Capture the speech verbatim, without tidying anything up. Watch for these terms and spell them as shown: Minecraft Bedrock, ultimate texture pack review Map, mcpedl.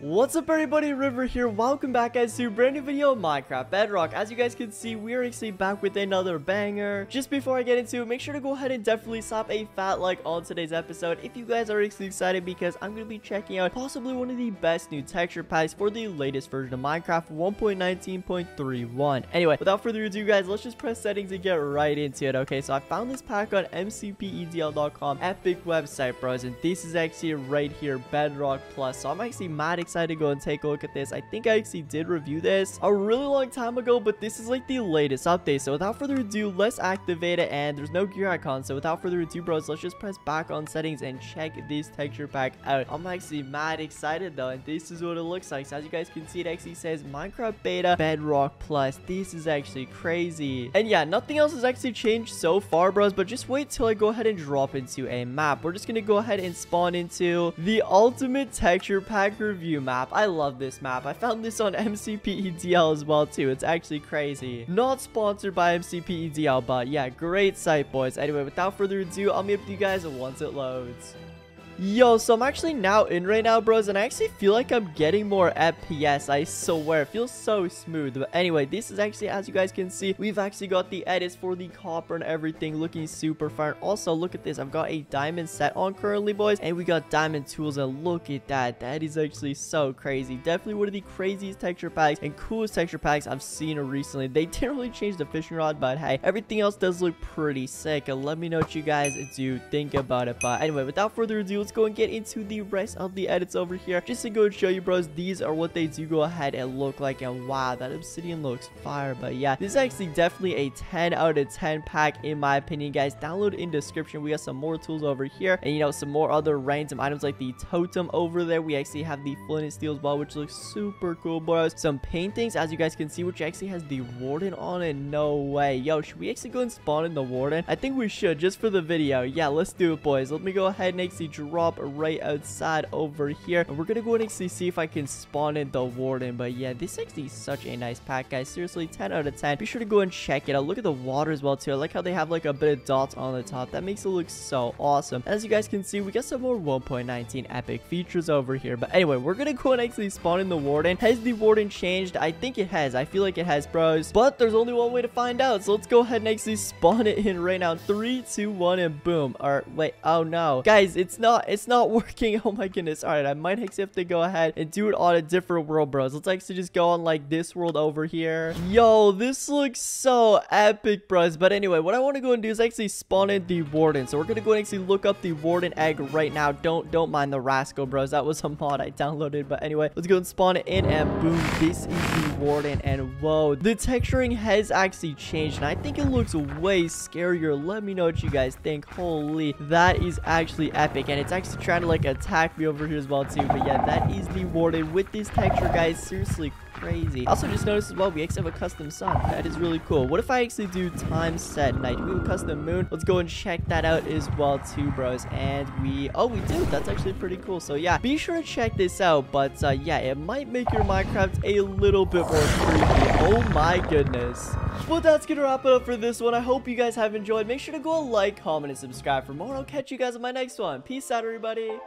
What's up everybody, River here. Welcome back guys to a brand new video of Minecraft Bedrock. As you guys can see, we are actually back with another banger. Just before I get into it, make sure to go ahead and definitely slap a fat like on today's episode if you guys are actually excited, because I'm going to be checking out possibly one of the best new texture packs for the latest version of Minecraft one point nineteen point thirty-one. Anyway, without further ado guys, let's just press settings and get right into it. Okay, so I found this pack on m c p e d l dot com, epic website bros, and this is actually right here, Bedrock Plus. So I'm actually mad excited excited to go and take a look at this. I think I actually did review this a really long time ago, but this is like the latest update. So without further ado, let's activate it. And there's no gear icon, so without further ado bros, let's just press back on settings and check this texture pack out. I'm actually mad excited though, and this is what it looks like. So as you guys can see, it actually says Minecraft Beta Bedrock Plus. This is actually crazy. And yeah, nothing else has actually changed so far bros, but just wait till I go ahead and drop into a map. We're just gonna go ahead and spawn into the ultimate texture pack review Map. I love this map. I found this on m c p e d l as well too. It's actually crazy. Not sponsored by m c p e d l, but yeah, great site boys. Anyway, without further ado, I'll meet up with you guys once it loads. Yo, so I'm actually now in right now, bros, and I actually feel like I'm getting more F P S, I swear. It feels so smooth. But anyway, this is actually, as you guys can see, we've actually got the edits for the copper and everything looking super fire. Also, look at this. I've got a diamond set on currently, boys, and we got diamond tools, and look at that. That is actually so crazy. Definitely one of the craziest texture packs and coolest texture packs I've seen recently. They didn't really change the fishing rod, but hey, everything else does look pretty sick, and let me know what you guys do think about it. But anyway, without further ado, let's go and get into the rest of the edits over here. Just to go and show you bros, these are what they do go ahead and look like. And wow, that obsidian looks fire. But yeah, this is actually definitely a ten out of ten pack in my opinion guys. Download in description. We got some more tools over here, and you know, some more other random items like the totem over there. We actually have the flint and steel as well, which looks super cool bros. Some paintings, as you guys can see, which actually has the warden on it. No way. Yo, should we actually go and spawn in the warden? I think we should, just for the video. Yeah, let's do it boys. Let me go ahead and actually draw Drop right outside over here, and we're gonna go and actually see if I can spawn in the warden. But yeah, this actually is such a nice pack guys, seriously, ten out of ten. Be sure to go and check it out. Look at the water as well too. I like how they have like a bit of dots on the top. That makes it look so awesome. As you guys can see, we got some more one point nineteen epic features over here. But anyway, we're gonna go and actually spawn in the warden. Has the warden changed? I think it has. I feel like it has bros, but there's only one way to find out. So let's go ahead and actually spawn it in right now. Three two one and boom. All right, wait, oh no guys, it's not it's not working. Oh my goodness. All right, I might actually have to go ahead and do it on a different world bros. Let's actually just go on like this world over here. Yo, this looks so epic bros. But anyway, what I want to go and do is actually spawn in the warden. So we're gonna go and actually look up the warden egg right now. Don't don't mind the rascal bros, that was a mod I downloaded. But anyway, let's go and spawn it in, and boom, this is the warden. And whoa, the texturing has actually changed, and I think it looks way scarier. Let me know what you guys think. Holy, that is actually epic. And it's It's actually trying to like attack me over here as well too. But yeah, that is the warden with this texture guys, seriously crazy. Also just noticed as well, we actually have a custom sun. That is really cool. What if I actually do time set night? We have a custom moon. Let's go and check that out as well too bros. And we, oh we do, that's actually pretty cool. So yeah, be sure to check this out. But uh, yeah, it might make your Minecraft a little bit more creepy. Oh my goodness. Well, that's gonna wrap it up for this one. I hope you guys have enjoyed. Make sure to go like, comment, and subscribe for more. I'll catch you guys in my next one. Peace out everybody.